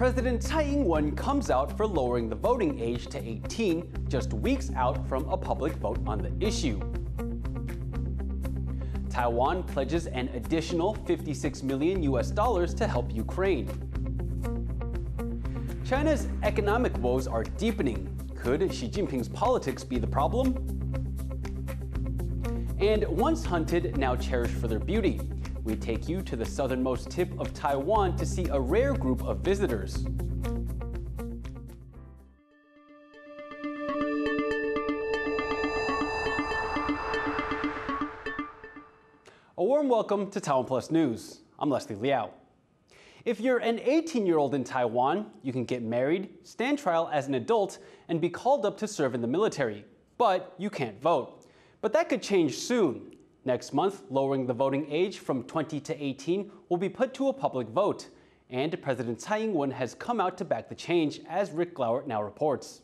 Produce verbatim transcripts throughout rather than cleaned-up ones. President Tsai Ing-wen comes out for lowering the voting age to eighteen, just weeks out from a public vote on the issue. Taiwan pledges an additional fifty-six million U S dollars to help Ukraine. China's economic woes are deepening. Could Xi Jinping's politics be the problem? And once hunted, now cherished for their beauty. We take you to the southernmost tip of Taiwan to see a rare group of visitors. A warm welcome to TaiwanPlus News. I'm Leslie Liao. If you're an eighteen-year-old in Taiwan, you can get married, stand trial as an adult, and be called up to serve in the military. But you can't vote. But that could change soon. Next month, lowering the voting age from twenty to eighteen will be put to a public vote. And President Tsai Ing-wen has come out to back the change, as Rick Glauert now reports.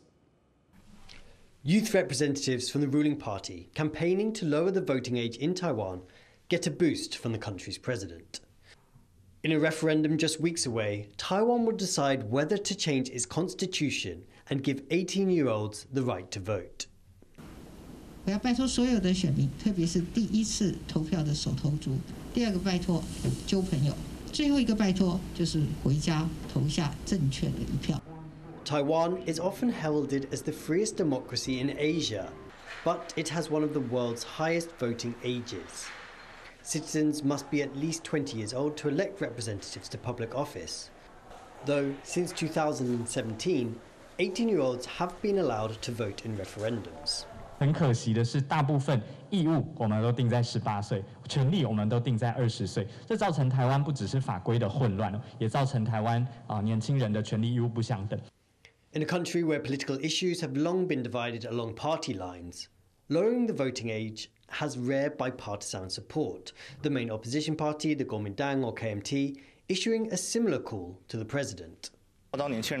Youth representatives from the ruling party campaigning to lower the voting age in Taiwan get a boost from the country's president. In a referendum just weeks away, Taiwan will decide whether to change its constitution and give eighteen-year-olds the right to vote. Taiwan is often heralded as the freest democracy in Asia, but it has one of the world's highest voting ages. Citizens must be at least twenty years old to elect representatives to public office. Though, since two thousand seventeen, eighteen-year-olds have been allowed to vote in referendums. In a country where political issues have long been divided along party lines, lowering the voting age has rare bipartisan support, the main opposition party, the Kuomintang or K M T, issuing a similar call to the president. It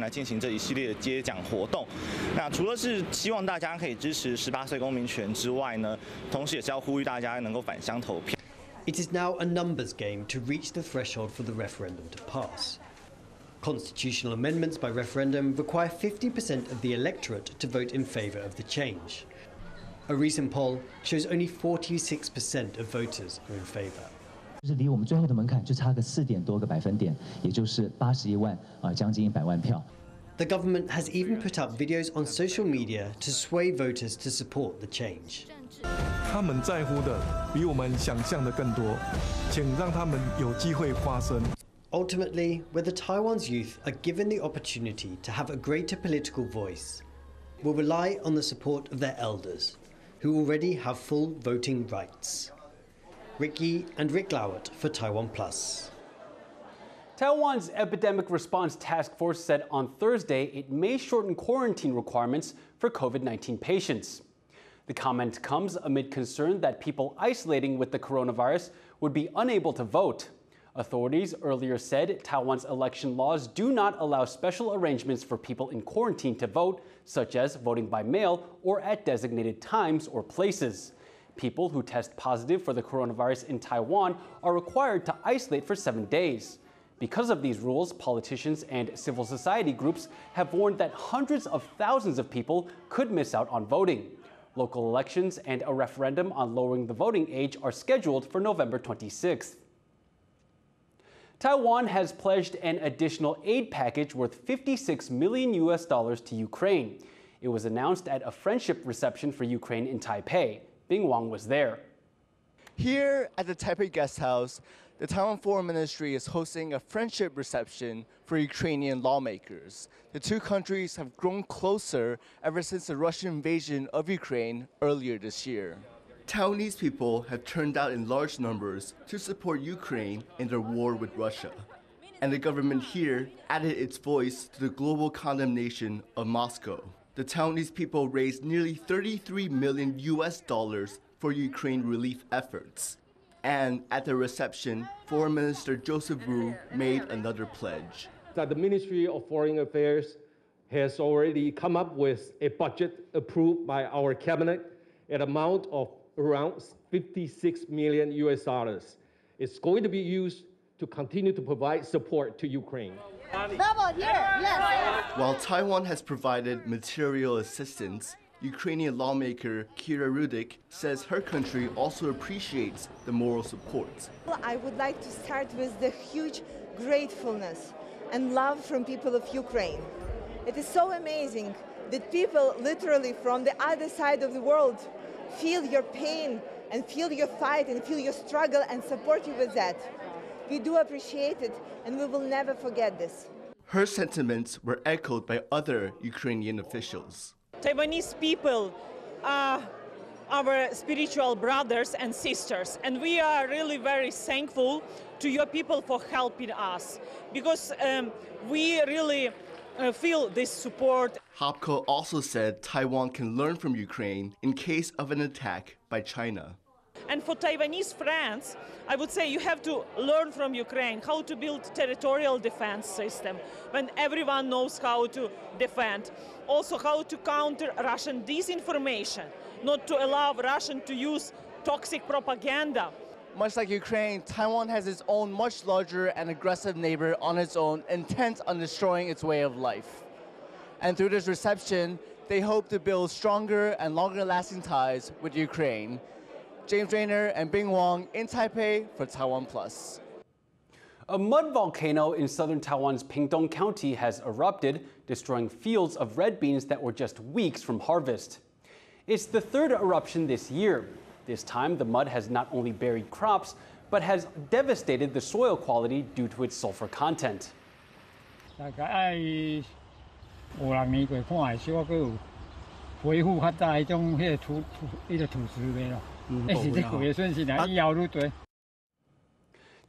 is now a numbers game to reach the threshold for the referendum to pass. Constitutional amendments by referendum require fifty percent of the electorate to vote in favour of the change. A recent poll shows only forty-six percent of voters are in favour. The government has even put up videos on social media to sway voters to support the change. Ultimately, whether Taiwan's youth are given the opportunity to have a greater political voice will rely on the support of their elders, who already have full voting rights. Ricky and Rick Lauert for Taiwan Plus. Taiwan's Epidemic Response Task Force said on Thursday it may shorten quarantine requirements for COVID nineteen patients. The comment comes amid concern that people isolating with the coronavirus would be unable to vote. Authorities earlier said Taiwan's election laws do not allow special arrangements for people in quarantine to vote, such as voting by mail or at designated times or places. People who test positive for the coronavirus in Taiwan are required to isolate for seven days. Because of these rules, politicians and civil society groups have warned that hundreds of thousands of people could miss out on voting. Local elections and a referendum on lowering the voting age are scheduled for November twenty-sixth. Taiwan has pledged an additional aid package worth fifty-six million U S dollars to Ukraine. It was announced at a friendship reception for Ukraine in Taipei. Bing Wong was there. Here at the Taipei Guest House, the Taiwan Foreign Ministry is hosting a friendship reception for Ukrainian lawmakers. The two countries have grown closer ever since the Russian invasion of Ukraine earlier this year. Taiwanese people have turned out in large numbers to support Ukraine in their war with Russia. And the government here added its voice to the global condemnation of Moscow. The Taiwanese people raised nearly thirty-three million U S dollars for Ukraine relief efforts. And at the reception, Foreign Minister Joseph Wu made another pledge. That the Ministry of Foreign Affairs has already come up with a budget approved by our cabinet at an amount of around fifty-six million U S dollars. It's going to be used to continue to provide support to Ukraine. Double here, yes. While Taiwan has provided material assistance, Ukrainian lawmaker Kira Rudik says her country also appreciates the moral support. Well, I would like to start with the huge gratefulness and love from people of Ukraine. It is so amazing that people literally from the other side of the world feel your pain and feel your fight and feel your struggle and support you with that. We do appreciate it, and we will never forget this. Her sentiments were echoed by other Ukrainian officials. Taiwanese people are our spiritual brothers and sisters, and we are really very thankful to your people for helping us, because um, we really uh, feel this support. Hopko also said Taiwan can learn from Ukraine in case of an attack by China. And for Taiwanese friends, I would say you have to learn from Ukraine how to build territorial defense system when everyone knows how to defend. Also how to counter Russian disinformation, not to allow Russian to use toxic propaganda. Much like Ukraine, Taiwan has its own much larger and aggressive neighbor on its own, intent on destroying its way of life. And through this reception, they hope to build stronger and longer-lasting ties with Ukraine. James Rayner and Bing Wong in Taipei for TaiwanPlus. A mud volcano in southern Taiwan's Pingtung County has erupted, destroying fields of red beans that were just weeks from harvest. It's the third eruption this year. This time, the mud has not only buried crops, but has devastated the soil quality due to its sulfur content.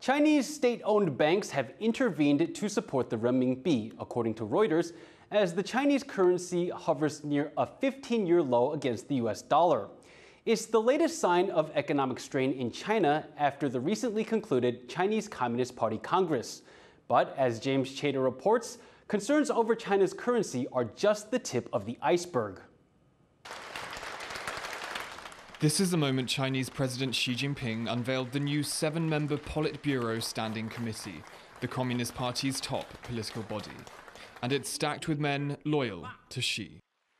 Chinese state-owned banks have intervened to support the renminbi, according to Reuters, as the Chinese currency hovers near a fifteen-year low against the U S dollar. It's the latest sign of economic strain in China after the recently concluded Chinese Communist Party Congress. But as James Chater reports, concerns over China's currency are just the tip of the iceberg. This is the moment Chinese President Xi Jinping unveiled the new seven-member Politburo Standing Committee, the Communist Party's top political body. And it's stacked with men loyal to Xi.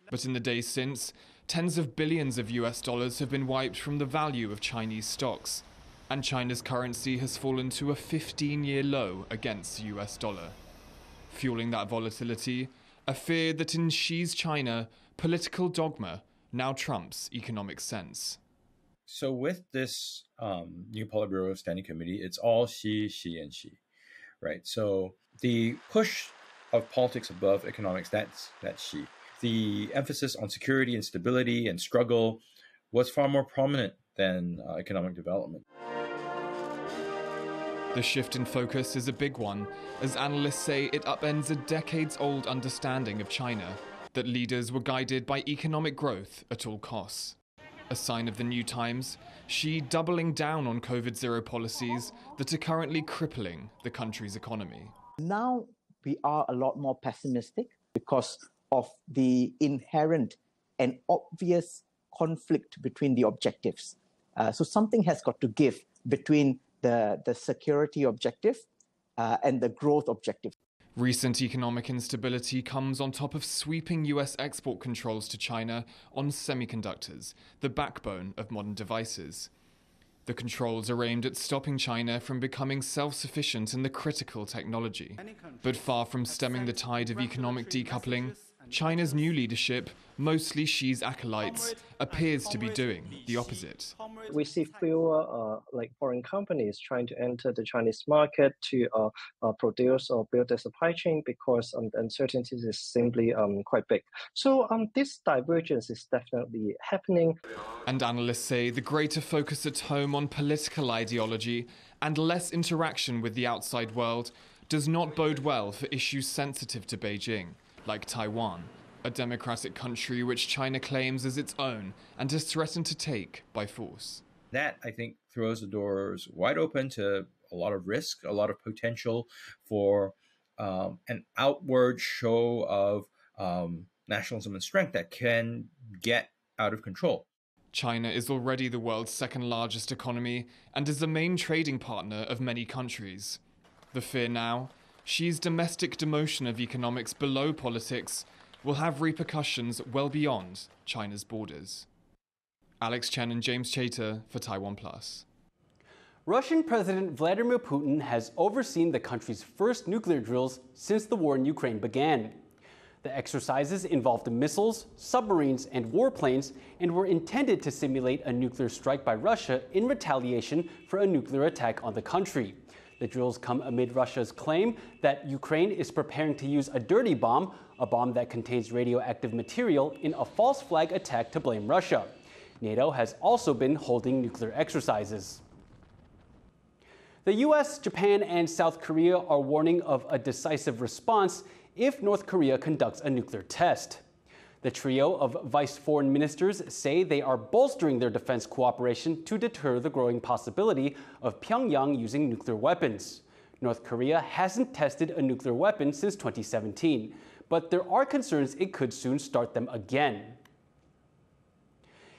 But in the days since, tens of billions of U S dollars have been wiped from the value of Chinese stocks. And China's currency has fallen to a fifteen-year low against the U S dollar. Fueling that volatility, a fear that in Xi's China, political dogma now trumps economic sense. So with this um, new Politburo Standing Committee, it's all Xi, Xi, and Xi, right? So the push of politics above economics, that's, that's Xi. The emphasis on security and stability and struggle was far more prominent than uh, economic development. The shift in focus is a big one, as analysts say it upends a decades-old understanding of China, that leaders were guided by economic growth at all costs. A sign of the new times, Xi doubling down on COVID zero policies that are currently crippling the country's economy. Now we are a lot more pessimistic because of the inherent and obvious conflict between the objectives. Uh, so something has got to give between the, the security objective uh, and the growth objective. Recent economic instability comes on top of sweeping U S export controls to China on semiconductors, the backbone of modern devices. The controls are aimed at stopping China from becoming self-sufficient in the critical technology. But far from stemming the tide of economic decoupling, China's new leadership, mostly Xi's acolytes, appears to be doing the opposite. We see fewer uh, like foreign companies trying to enter the Chinese market to uh, uh, produce or build their supply chain because um, the uncertainty is simply um, quite big. So um, this divergence is definitely happening. And analysts say the greater focus at home on political ideology and less interaction with the outside world does not bode well for issues sensitive to Beijing, like Taiwan, a democratic country which China claims as its own and is threatened to take by force. That, I think, throws the doors wide open to a lot of risk, a lot of potential for um, an outward show of um, nationalism and strength that can get out of control. China is already the world's second largest economy and is the main trading partner of many countries. The fear now, Xi's domestic demotion of economics below politics will have repercussions well beyond China's borders. Alex Chen and James Chater for TaiwanPlus. Russian President Vladimir Putin has overseen the country's first nuclear drills since the war in Ukraine began. The exercises involved missiles, submarines, and warplanes, and were intended to simulate a nuclear strike by Russia in retaliation for a nuclear attack on the country. The drills come amid Russia's claim that Ukraine is preparing to use a dirty bomb, a bomb that contains radioactive material, in a false flag attack to blame Russia. NATO has also been holding nuclear exercises. The U S, Japan, and South Korea are warning of a decisive response if North Korea conducts a nuclear test. The trio of vice foreign ministers say they are bolstering their defense cooperation to deter the growing possibility of Pyongyang using nuclear weapons. North Korea hasn't tested a nuclear weapon since twenty seventeen, but there are concerns it could soon start them again.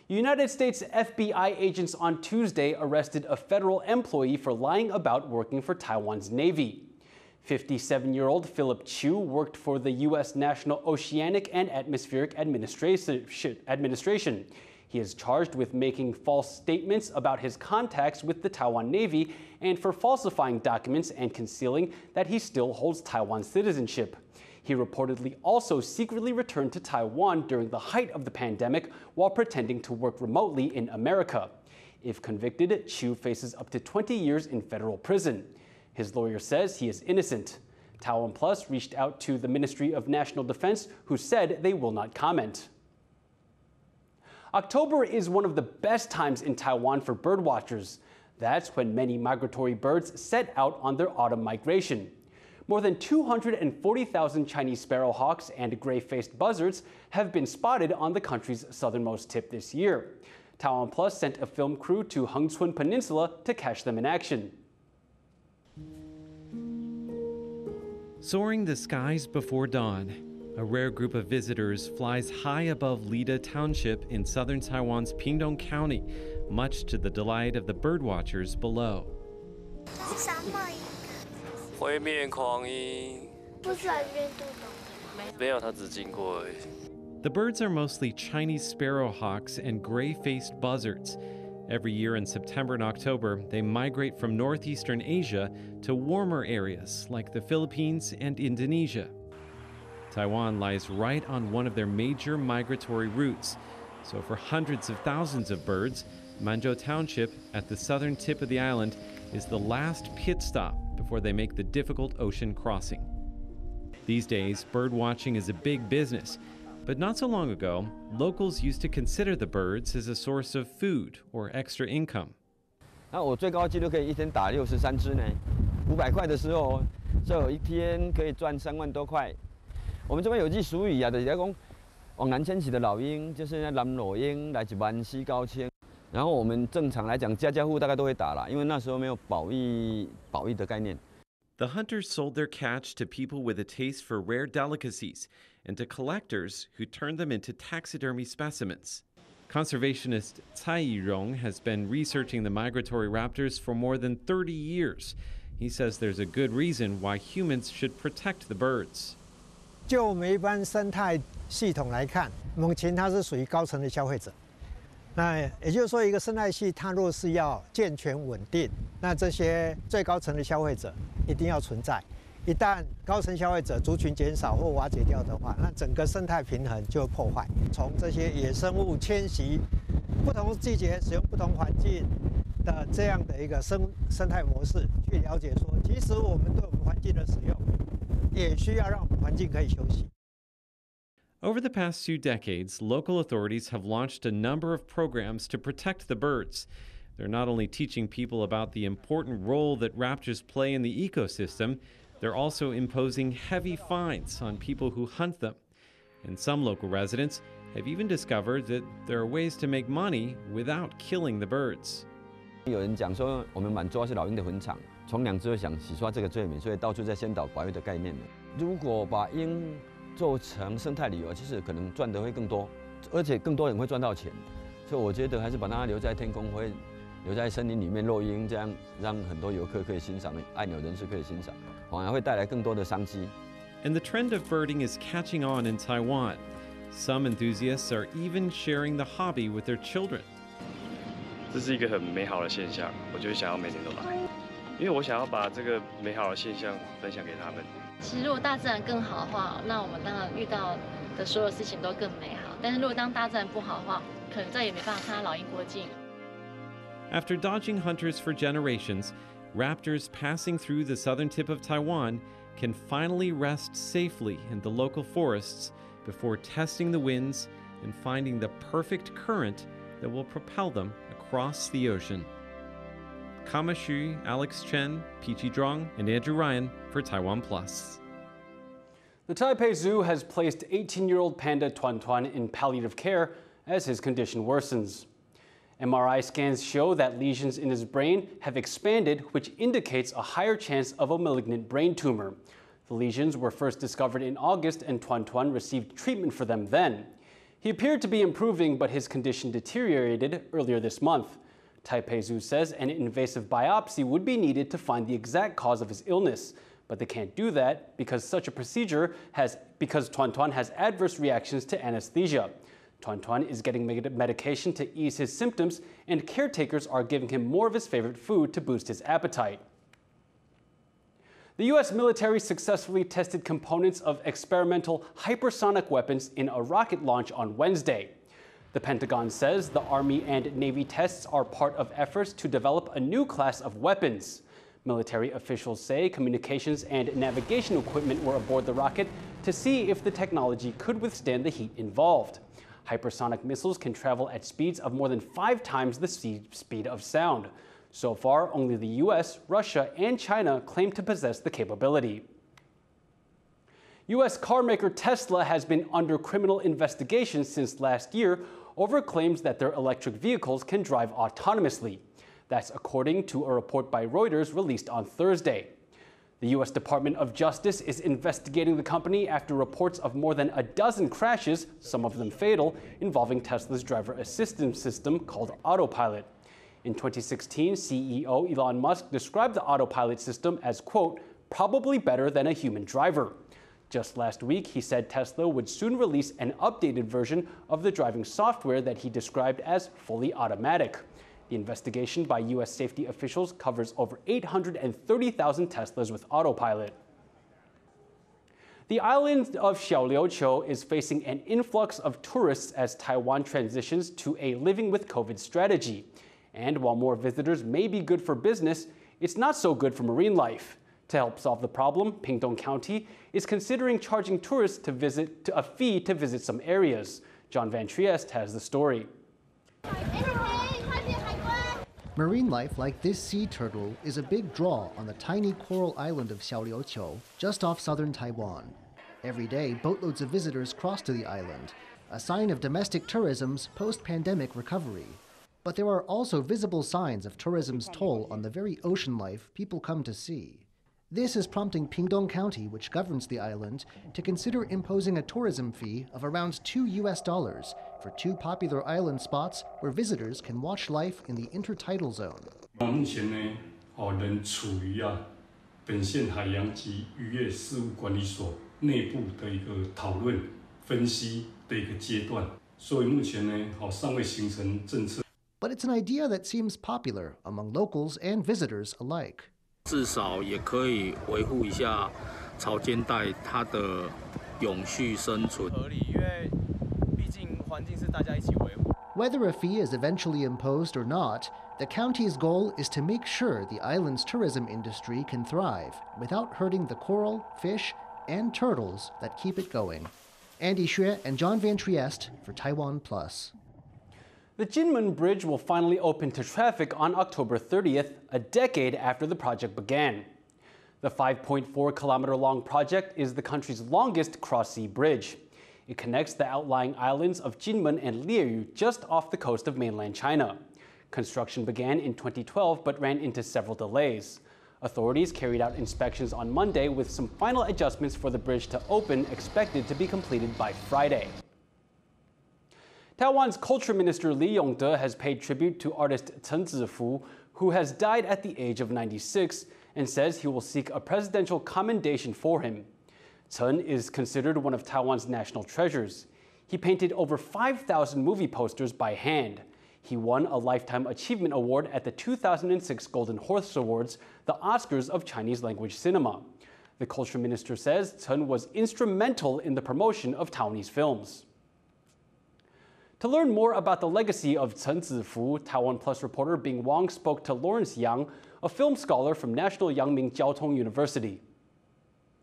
United States F B I agents on Tuesday arrested a federal employee for lying about working for Taiwan's Navy. fifty-seven-year-old Philip Chu worked for the U S National Oceanic and Atmospheric Administration. He is charged with making false statements about his contacts with the Taiwan Navy and for falsifying documents and concealing that he still holds Taiwan citizenship. He reportedly also secretly returned to Taiwan during the height of the pandemic while pretending to work remotely in America. If convicted, Chu faces up to twenty years in federal prison. His lawyer says he is innocent. TaiwanPlus reached out to the Ministry of National Defense, who said they will not comment. October is one of the best times in Taiwan for birdwatchers. That's when many migratory birds set out on their autumn migration. More than two hundred forty thousand Chinese sparrowhawks and gray-faced buzzards have been spotted on the country's southernmost tip this year. TaiwanPlus sent a film crew to Hengchun Peninsula to catch them in action. Soaring the skies before dawn, a rare group of visitors flies high above Lide Township in southern Taiwan's Pingtung County, much to the delight of the birdwatchers below. The birds are mostly Chinese sparrowhawks and gray-faced buzzards. Every year in September and October, they migrate from northeastern Asia to warmer areas like the Philippines and Indonesia. Taiwan lies right on one of their major migratory routes. So for hundreds of thousands of birds, Manzhou Township at the southern tip of the island is the last pit stop before they make the difficult ocean crossing. These days, bird watching is a big business. But not so long ago, locals used to consider the birds as a source of food or extra income. The hunters sold their catch to people with a taste for rare delicacies and to collectors who turned them into taxidermy specimens. Conservationist Tsai Yi Rong has been researching the migratory raptors for more than thirty years. He says there's a good reason why humans should protect the birds. Over the past two decades, local authorities have launched a number of programs to protect the birds. They're not only teaching people about the important role that raptors play in the ecosystem, they're also imposing heavy fines on people who hunt them. And some local residents have even discovered that there are ways to make money without killing the birds. And the trend of birding is catching on in Taiwan. Some enthusiasts are even sharing the hobby with their children. This is a very beautiful phenomenon. I just want to come every day. Because I want to share this beautiful phenomenon with them. If the nature is better, then of course everything we meet is better. But if the nature is not good, after dodging hunters for generations, raptors passing through the southern tip of Taiwan can finally rest safely in the local forests before testing the winds and finding the perfect current that will propel them across the ocean. Kama Xu, Alex Chen, Pichi Zhuang, and Andrew Ryan for TaiwanPlus. The Taipei Zoo has placed eighteen-year-old panda Tuan Tuan in palliative care as his condition worsens. M R I scans show that lesions in his brain have expanded, which indicates a higher chance of a malignant brain tumor. The lesions were first discovered in August, and Tuan Tuan received treatment for them then. He appeared to be improving, but his condition deteriorated earlier this month. Taipei Zoo says an invasive biopsy would be needed to find the exact cause of his illness, but they can't do that because such a procedure has because Tuan Tuan has adverse reactions to anesthesia. Tuan Tuan is getting medication to ease his symptoms, and caretakers are giving him more of his favorite food to boost his appetite. The U S military successfully tested components of experimental hypersonic weapons in a rocket launch on Wednesday. The Pentagon says the Army and Navy tests are part of efforts to develop a new class of weapons. Military officials say communications and navigation equipment were aboard the rocket to see if the technology could withstand the heat involved. Hypersonic missiles can travel at speeds of more than five times the speed of sound. So far, only the U S, Russia, and China claim to possess the capability. U S carmaker Tesla has been under criminal investigation since last year over claims that their electric vehicles can drive autonomously. That's according to a report by Reuters released on Thursday. The U S Department of Justice is investigating the company after reports of more than a dozen crashes, some of them fatal, involving Tesla's driver assistance system called Autopilot. In twenty sixteen, C E O Elon Musk described the Autopilot system as, quote, probably better than a human driver. Just last week, he said Tesla would soon release an updated version of the driving software that he described as fully automatic. The investigation by U S safety officials covers over eight hundred thirty thousand Teslas with Autopilot. The island of Xiaoliuqiu is facing an influx of tourists as Taiwan transitions to a living with COVID strategy. And while more visitors may be good for business, it's not so good for marine life. To help solve the problem, Pingtung County is considering charging tourists to visit to a fee to visit some areas. John Van Trieste has the story. Marine life like this sea turtle is a big draw on the tiny coral island of Xiaoliuqiu, just off southern Taiwan. Every day, boatloads of visitors cross to the island, a sign of domestic tourism's post-pandemic recovery. But there are also visible signs of tourism's toll on the very ocean life people come to see. This is prompting Pingtung County, which governs the island, to consider imposing a tourism fee of around two U S dollars for two popular island spots where visitors can watch life in the intertidal zone. But it's an idea that seems popular among locals and visitors alike. Whether a fee is eventually imposed or not, the county's goal is to make sure the island's tourism industry can thrive without hurting the coral, fish, and turtles that keep it going. Andy Xue and John Van Trieste for Taiwan Plus. The Jinmen Bridge will finally open to traffic on October thirtieth, a decade after the project began. The five point four kilometer long project is the country's longest cross-sea bridge. It connects the outlying islands of Jinmen and Liuyu just off the coast of mainland China. Construction began in twenty twelve but ran into several delays. Authorities carried out inspections on Monday with some final adjustments for the bridge to open, expected to be completed by Friday. Taiwan's Culture Minister Li Yongde has paid tribute to artist Chen Zhifu, who has died at the age of ninety-six and says he will seek a presidential commendation for him. Chen is considered one of Taiwan's national treasures. He painted over five thousand movie posters by hand. He won a Lifetime Achievement Award at the two thousand six Golden Horse Awards, the Oscars of Chinese language cinema. The culture minister says Chen was instrumental in the promotion of Taiwanese films. To learn more about the legacy of Chen Zhifu, TaiwanPlus reporter Bing Wong spoke to Lawrence Yang, a film scholar from National Yangming Jiao Tong University.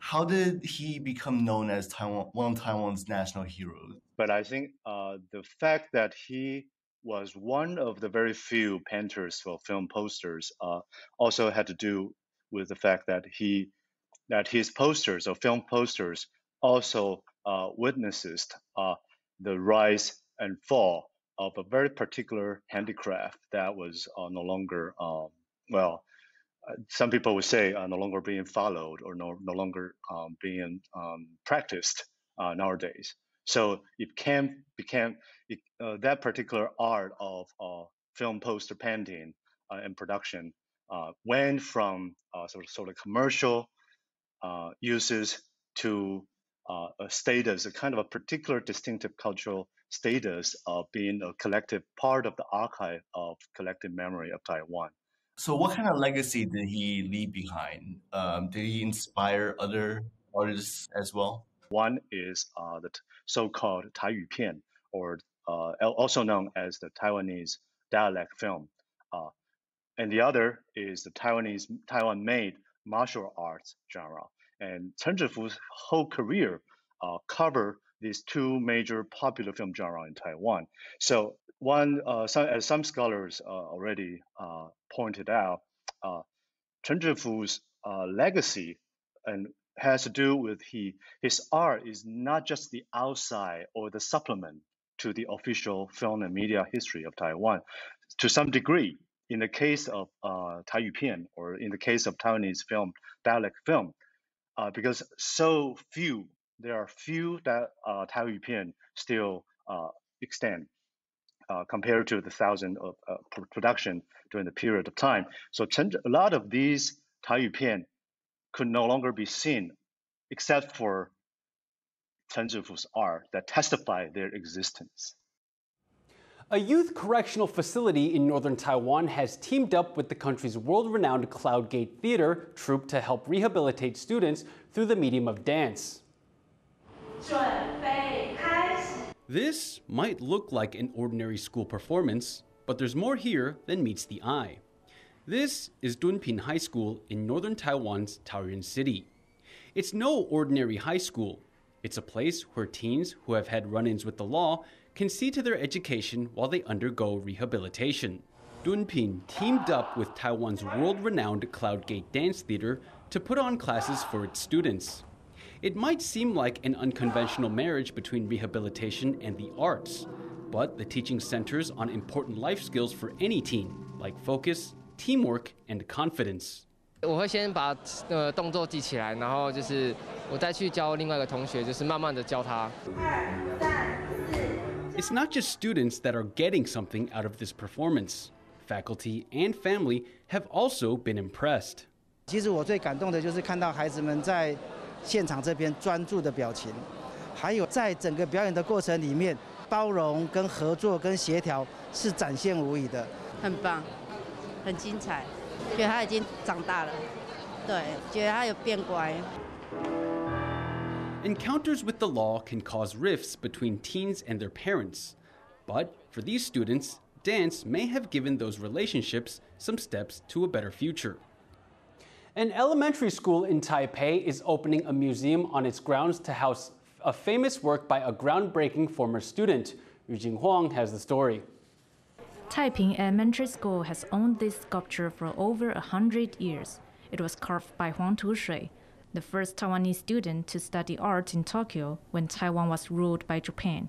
How did he become known as Taiwan, one of Taiwan's national heroes? But I think uh, the fact that he was one of the very few painters for film posters uh, also had to do with the fact that he that his posters or film posters also uh, witnessed uh, the rise and fall of a very particular handicraft that was uh, no longer um, well. Some people would say uh, no longer being followed or no, no longer um, being um, practiced uh, nowadays. So it can became it, uh, that particular art of uh, film poster painting uh, and production uh, went from uh, sort of sort of commercial uh, uses to uh, a status, a kind of a particular distinctive cultural status of being a collective part of the archive of collective memory of Taiwan. So what kind of legacy did he leave behind? Um, did he inspire other artists as well? One is uh, the so-called Taiyupian, or uh, also known as the Taiwanese dialect film. Uh, and the other is the Taiwanese Taiwan-made martial arts genre. And Chen Zhifu's whole career uh, covered these two major popular film genres in Taiwan. So one, uh, some, as some scholars uh, already uh, pointed out, uh, Chen Zhifu's uh, legacy and has to do with he, his art is not just the outside or the supplement to the official film and media history of Taiwan. To some degree, in the case of uh, Taiyupian, or in the case of Taiwanese film, dialect film, uh, because so few, there are few that uh, Taiyupian still uh, extend. Uh, compared to the thousand of uh, production during the period of time. So Chen, a lot of these Taiyupian could no longer be seen except for Chen Zhifu's art that testify their existence. A youth correctional facility in northern Taiwan has teamed up with the country's world-renowned Cloud Gate theater troupe to help rehabilitate students through the medium of dance. This might look like an ordinary school performance, but there's more here than meets the eye. This is Dunpin High School in northern Taiwan's Taoyuan City. It's no ordinary high school. It's a place where teens who have had run-ins with the law can see to their education while they undergo rehabilitation. Dunpin teamed up with Taiwan's world-renowned Cloud Gate Dance Theater to put on classes for its students. It might seem like an unconventional marriage between rehabilitation and the arts, but the teaching centers on important life skills for any teen, like focus, teamwork, and confidence. It's not just students that are getting something out of this performance. Faculty and family have also been impressed. Encounters with the law can cause rifts between teens and their parents. But for these students, dance may have given those relationships some steps to a better future. An elementary school in Taipei is opening a museum on its grounds to house a famous work by a groundbreaking former student. Yu Jing Huang has the story. Taiping Elementary School has owned this sculpture for over a hundred years. It was carved by Huang Tushui, the first Taiwanese student to study art in Tokyo when Taiwan was ruled by Japan.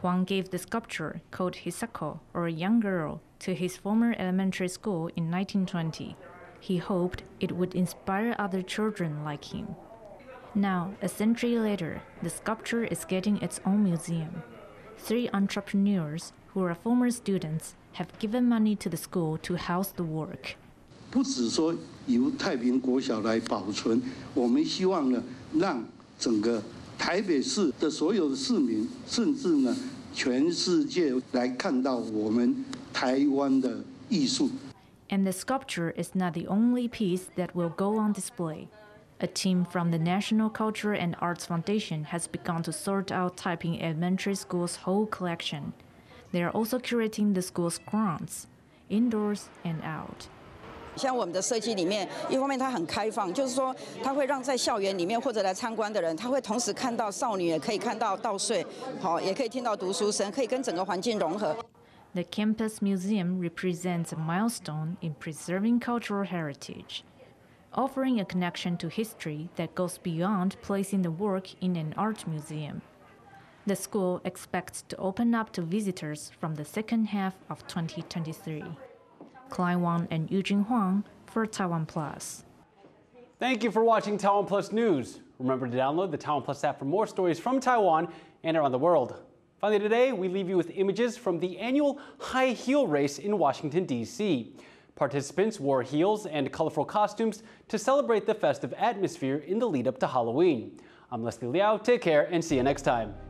Huang gave the sculpture, called Hisako, or young girl, to his former elementary school in nineteen twenty. He hoped it would inspire other children like him. Now, a century later, the sculpture is getting its own museum. Three entrepreneurs, who are former students, have given money to the school to house the work. And the sculpture is not the only piece that will go on display. A team from the National Culture and Arts Foundation has begun to sort out Taiping Elementary School's whole collection. They are also curating the school's grounds, indoors and out. 像我们的设计里面，一方面它很开放，就是说它会让在校园里面或者来参观的人，他会同时看到少女，也可以看到稻穗，好，也可以听到读书声，可以跟整个环境融合。The campus museum represents a milestone in preserving cultural heritage, offering a connection to history that goes beyond placing the work in an art museum. The school expects to open up to visitors from the second half of twenty twenty-three. Klein Wang and Yu Jing Huang for TaiwanPlus. Thank you for watching TaiwanPlus News. Remember to download the TaiwanPlus app for more stories from Taiwan and around the world. Finally today, we leave you with images from the annual high heel race in Washington, D C Participants wore heels and colorful costumes to celebrate the festive atmosphere in the lead up to Halloween. I'm Leslie Liao. Take care and see you next time.